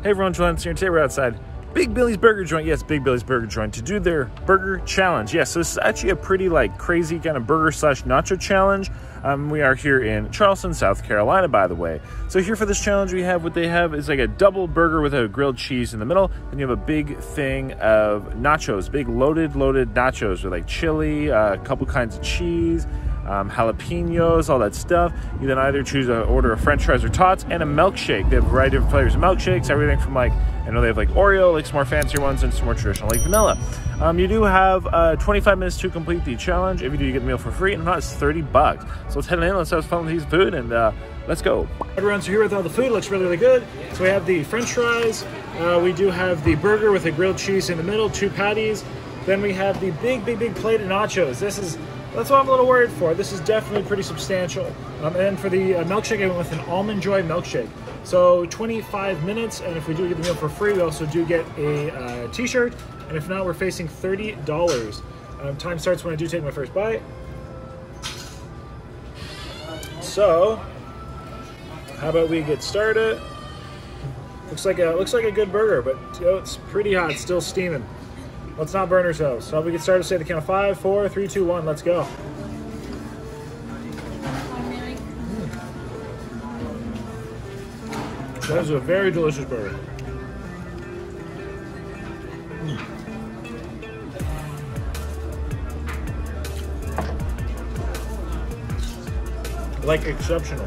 Hey everyone, Jolens here. Today we're outside Big Billy's Burger Joint. Yes, Big Billy's Burger Joint to do their burger challenge. Yes, so this is actually a pretty crazy kind of burger slash nacho challenge. We are here in Charleston, South Carolina, by the way. So here for this challenge, we have what they have is like a double burger with a grilled cheese in the middle, and you have a big thing of nachos, big loaded nachos with like chili, a couple kinds of cheese, jalapenos, all that stuff. You then either choose an order of french fries or tots and a milkshake. They have a variety of different flavors of milkshakes, everything from I know they have Oreo, some more fancier ones, and some more traditional vanilla. You do have 25 minutes to complete the challenge. If you do, you get the meal for free, and if not, it's 30 bucks. So let's head in, let's have fun with these food, and let's go. Everyone's here with all the food. It looks really, really good. So we have the french fries. We do have the burger with a grilled cheese in the middle, two patties. Then we have the big plate of nachos. That's what I'm a little worried for. This is definitely pretty substantial. And for the milkshake, I went with an Almond Joy milkshake. So 25 minutes, and if we do get the meal for free, we also do get a t-shirt. And if not, we're facing $30. Time starts when I do take my first bite. So, how about we get started? Looks like a good burger, but it's pretty hot, still steaming. Let's not burn ourselves. So we get started, say the count of 5, 4, 3, 2, 1, let's go. That is a very delicious burger. Like exceptional.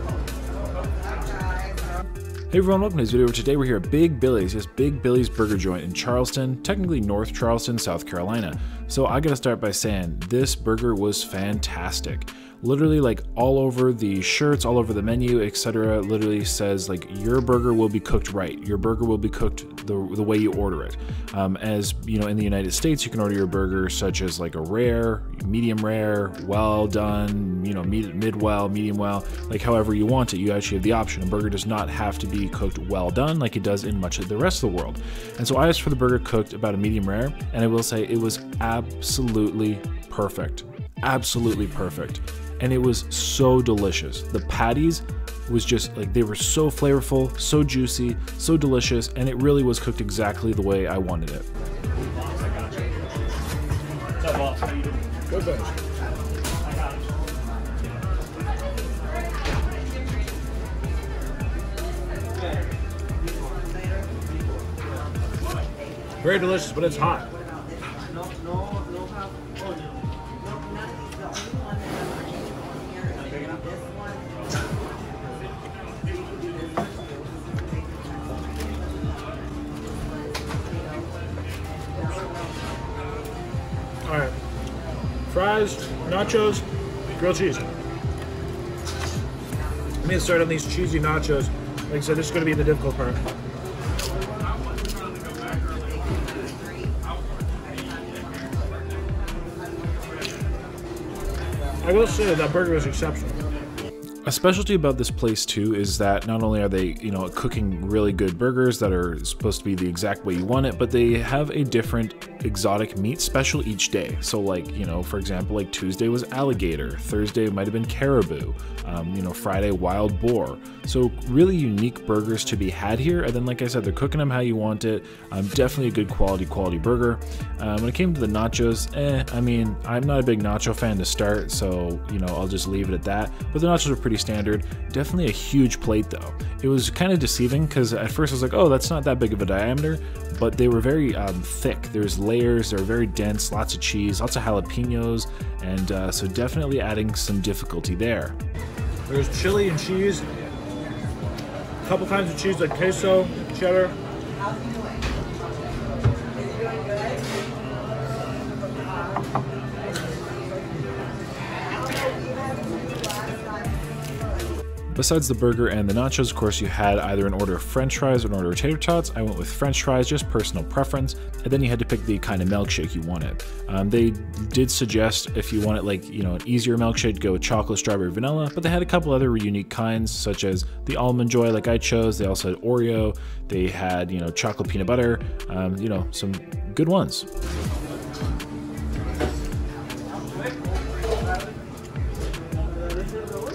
Hey everyone, welcome to this video. Today we're here at Big Billy's, yes, Big Billy's Burger Joint in Charleston, technically North Charleston, South Carolina. So I gotta start by saying, this burger was fantastic. Literally all over the shirts, all over the menu, etc. Literally says your burger will be cooked right. Your burger will be cooked the way you order it. As you know, in the United States, you can order your burger such as a rare, medium rare, well done, mid well, medium well, however you want it. You actually have the option. A burger does not have to be cooked well done like it does in much of the rest of the world. And so I asked for the burger cooked about a medium rare, and I will say it was absolutely perfect. Absolutely perfect. And it was so delicious. The patties was just they were so flavorful, so juicy, so delicious, and it really was cooked exactly the way I wanted it. Good thing. Very delicious, but it's hot. All right, fries, nachos, grilled cheese. Let me start on these cheesy nachos. Like I said, this is gonna be the difficult part. I will say that burger was exceptional. A specialty about this place too is that not only are they, cooking really good burgers that are supposed to be the exact way you want it, but they have a different exotic meat special each day. So for example, Tuesday was alligator, Thursday might have been caribou, Friday wild boar. So really unique burgers to be had here. And then like I said, they're cooking them how you want it. Definitely a good quality burger. When it came to the nachos, I mean, I'm not a big nacho fan to start, so I'll just leave it at that. But the nachos are pretty standard. Definitely a huge plate though. It was kind of deceiving because at first I was like, oh, that's not that big of a diameter, but they were very thick. There's layers, they're very dense, lots of cheese, lots of jalapenos, and so definitely adding some difficulty there. There's chili and cheese, a couple kinds of cheese like queso, cheddar. Besides the burger and the nachos, of course, you had either an order of french fries or an order of tater tots. I went with french fries, just personal preference, and then you had to pick the kind of milkshake you wanted. They did suggest if you wanted an easier milkshake, go with chocolate, strawberry, vanilla, but they had a couple other unique kinds such as the Almond Joy I chose. They also had Oreo. They had, chocolate peanut butter, some good ones.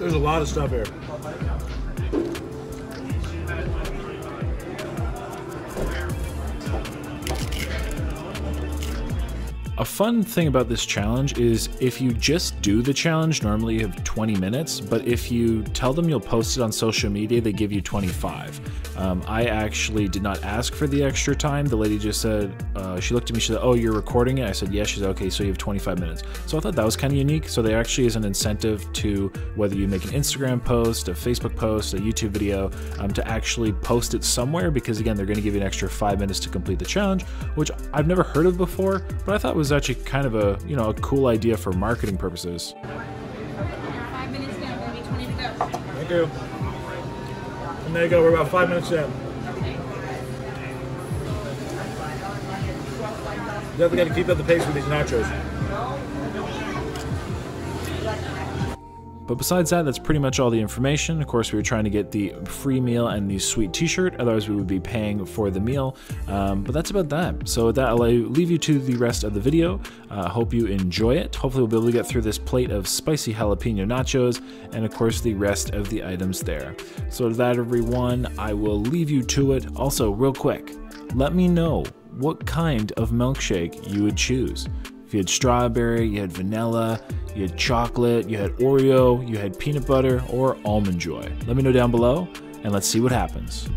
There's a lot of stuff here. A fun thing about this challenge is if you just do the challenge, normally you have 20 minutes, but if you tell them you'll post it on social media, they give you 25. I actually did not ask for the extra time. The lady just said, she looked at me, she said, "Oh, you're recording it?" I said, "Yes." She said, "Okay, so you have 25 minutes. So I thought that was kind of unique. So there actually is an incentive to whether you make an Instagram post, a Facebook post, a YouTube video, to actually post it somewhere, because again, they're going to give you an extra 5 minutes to complete the challenge, which I've never heard of before, but I thought it was actually kind of a, you know, a cool idea for marketing purposes. 5 minutes down, maybe 20 to go. Thank you. And there you go, we're about 5 minutes down. Okay. You definitely got to keep up the pace with these nachos. But besides that, that's pretty much all the information. Of course, we were trying to get the free meal and the sweet t-shirt, otherwise we would be paying for the meal. But that's about that. So with that, I'll leave you to the rest of the video. Hope you enjoy it. Hopefully we'll be able to get through this plate of spicy jalapeno nachos and of course the rest of the items there. So with that, everyone, I will leave you to it. Also, real quick, let me know what kind of milkshake you would choose. If you had strawberry, you had vanilla, you had chocolate, you had Oreo, you had peanut butter, or Almond Joy. Let me know down below, and let's see what happens.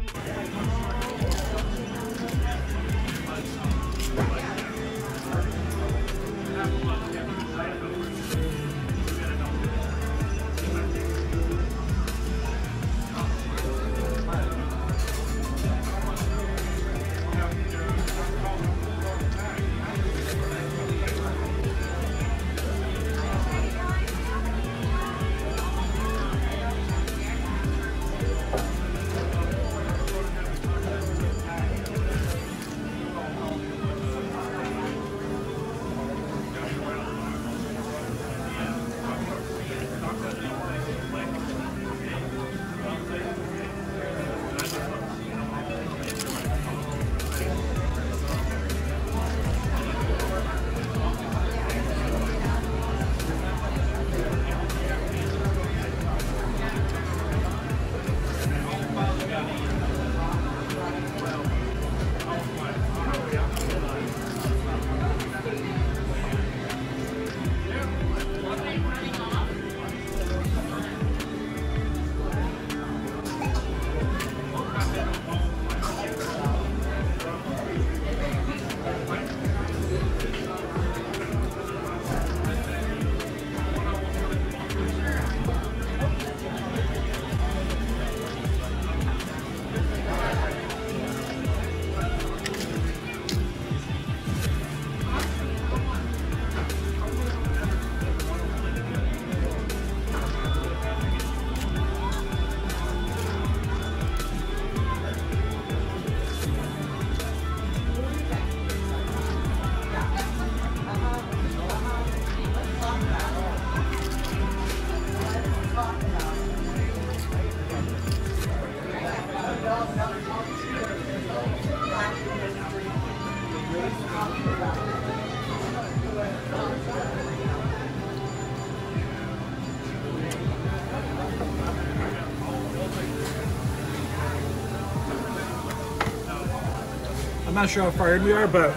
I'm not sure how fired we are, but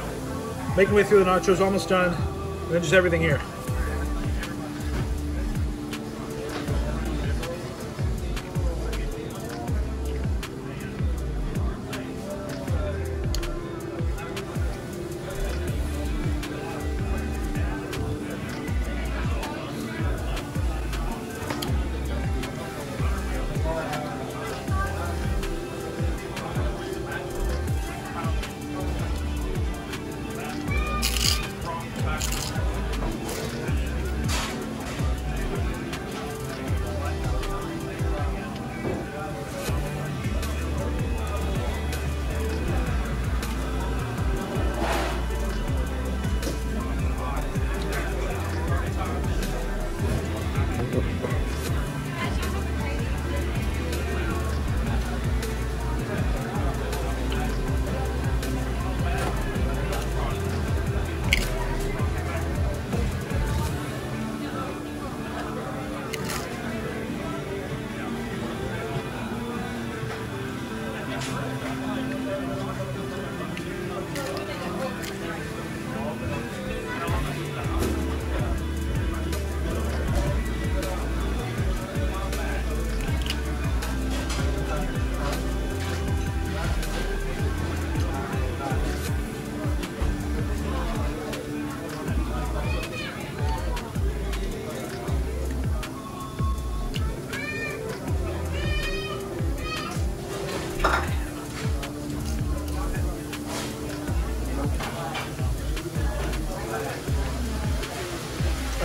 making way through the nachos, almost done, and then just everything here.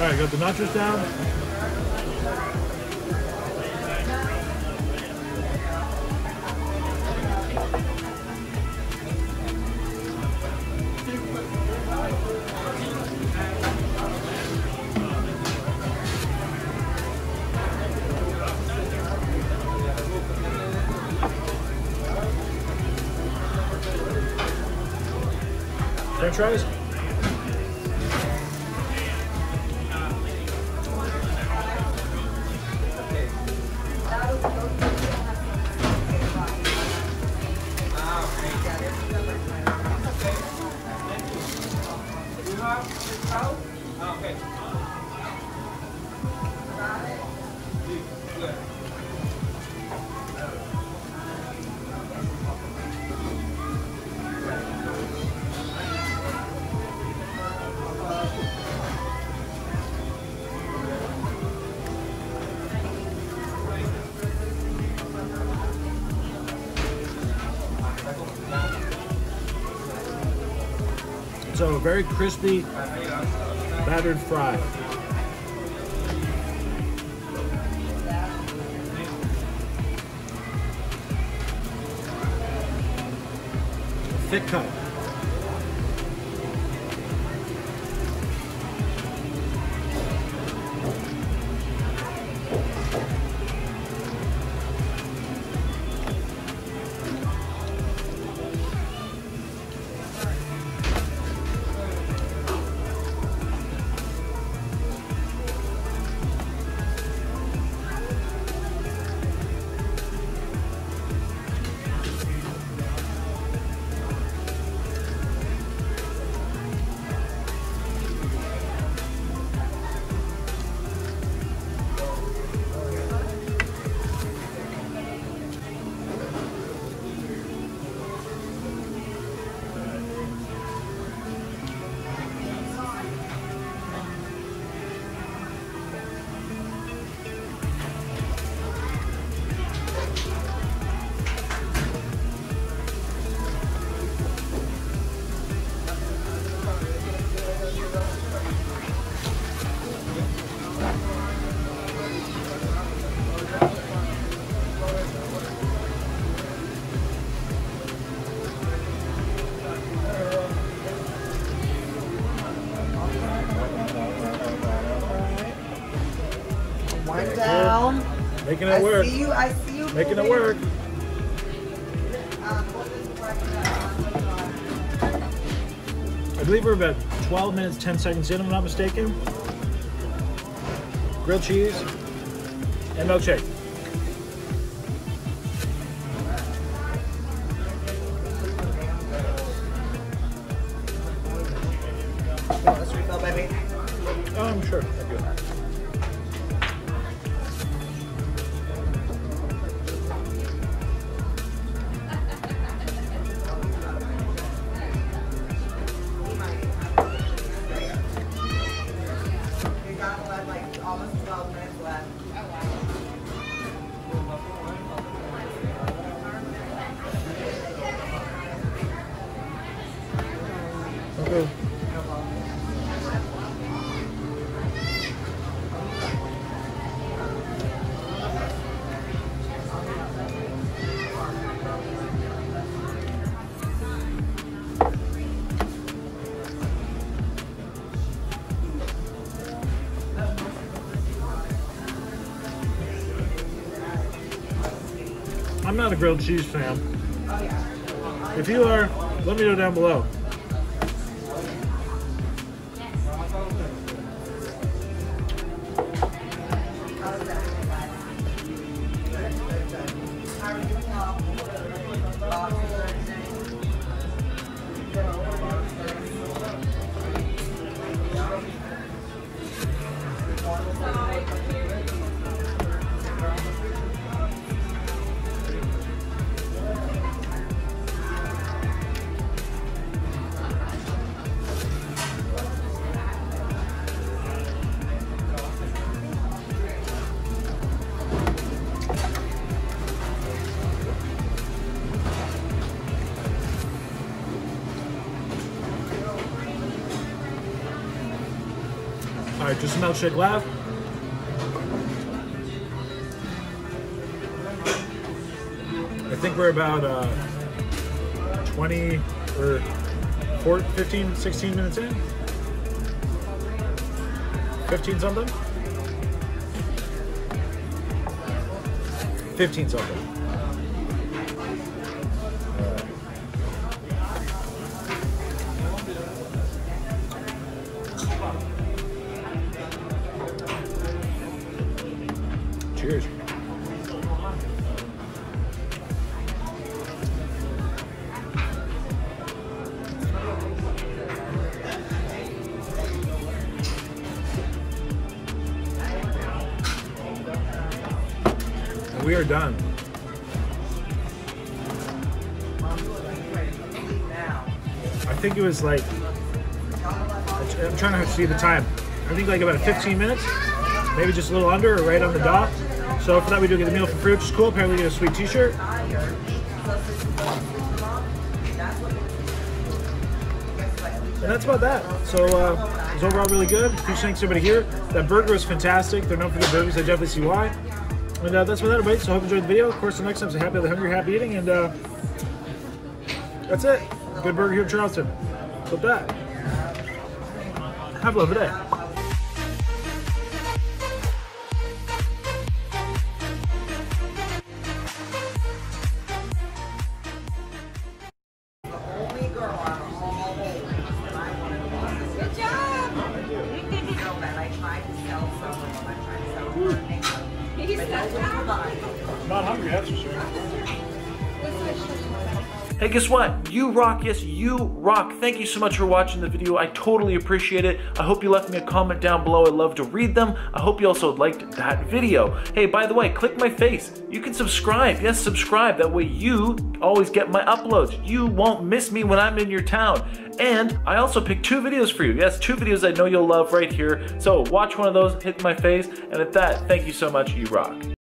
Alright, got the nachos down. French fries? So a very crispy, battered fry. Thick cut. Down. Making it work. I see you making it work. I believe we're about 12 minutes, 10 seconds in, if I'm not mistaken. Grilled cheese and milkshake. I'm not a grilled cheese fan. If you are, let me know down below. All right, just milkshake live. I think we're about 20 or 15, 16 minutes in. 15 something? 15 something. Cheers. We are done. I think it was like, I'm trying to see the time. I think like about 15 minutes, maybe just a little under or right on the dot. So for that we do get a meal for free, which is cool. Apparently we get a sweet t-shirt. And that's about that. So it was overall really good. Huge thanks to everybody here. That burger was fantastic. They're known for good burgers. I definitely see why. And that's about that, everybody. So I hope you enjoyed the video. Of course, the next time is happy, hungry, happy eating. And that's it. Good burger here in Charleston. So with that, have a lovely day. Hey, guess what? You rock. Yes, you rock. Thank you so much for watching the video. I totally appreciate it. I hope you left me a comment down below. I love to read them. I hope you also liked that video. Hey, by the way, click my face. You can subscribe. Yes, subscribe. That way you always get my uploads. You won't miss me when I'm in your town. And I also picked 2 videos for you. Yes, 2 videos I know you'll love right here. So watch one of those, hit my face. And at that, thank you so much. You rock.